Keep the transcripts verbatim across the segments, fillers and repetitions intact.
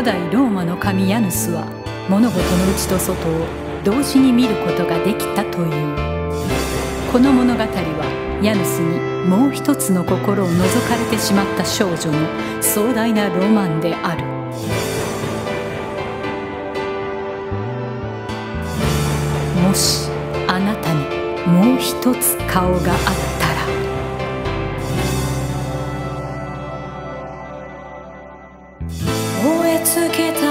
古代ローマの神ヤヌスは物事の内と外を同時に見ることができたという。この物語はヤヌスにもう一つの心を覗かれてしまった少女の壮大なロマンである。もしあなたにもう一つ顔があったら。燃え尽きた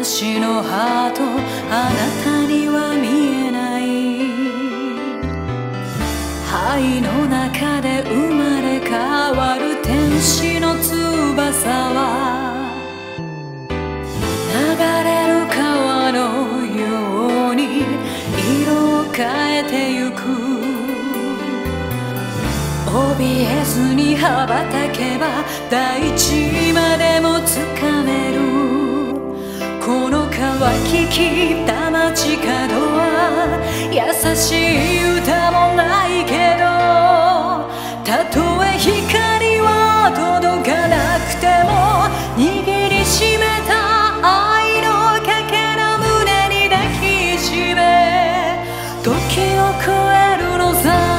私のハート、あなたには見えない。肺の中で生まれ変わる天使の翼は流れる川のように色を変えてゆく。怯えずに羽ばたけば大地までもつかめる。この乾ききった街角は優しい歌もないけど、たとえ光は届かなくても握りしめた愛のかけら胸に抱きしめ時を越えるのさ。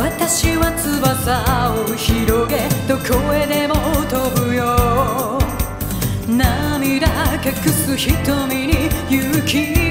私は翼を広げどこへでも飛ぶよ。涙隠す瞳に勇気